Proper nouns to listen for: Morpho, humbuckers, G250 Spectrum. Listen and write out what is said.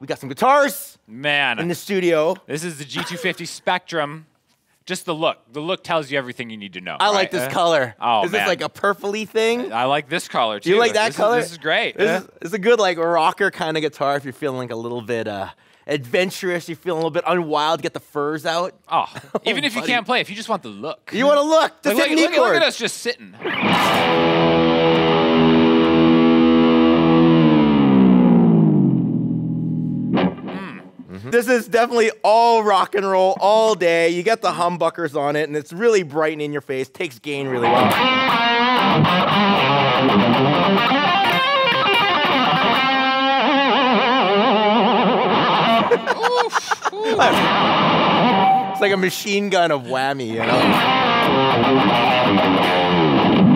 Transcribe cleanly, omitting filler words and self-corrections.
We got some guitars. Man. In the studio. This is the G250 Spectrum. Just the look. The look tells you everything you need to know. I like this color. Oh, is this like a purpley thing? I like this color too. You like that color? This is great. It's a good like rocker kind of guitar if you're feeling like a little bit adventurous. You're feeling a little bit unwild. Get the furs out. Oh, even if you can't play, if you just want the look. You want to look. The technique chord. Look at us just sitting. This is definitely all rock and roll all day. You get the humbuckers on it, and it's really bright in your face. Takes gain really well. It's like a machine gun of whammy, you know?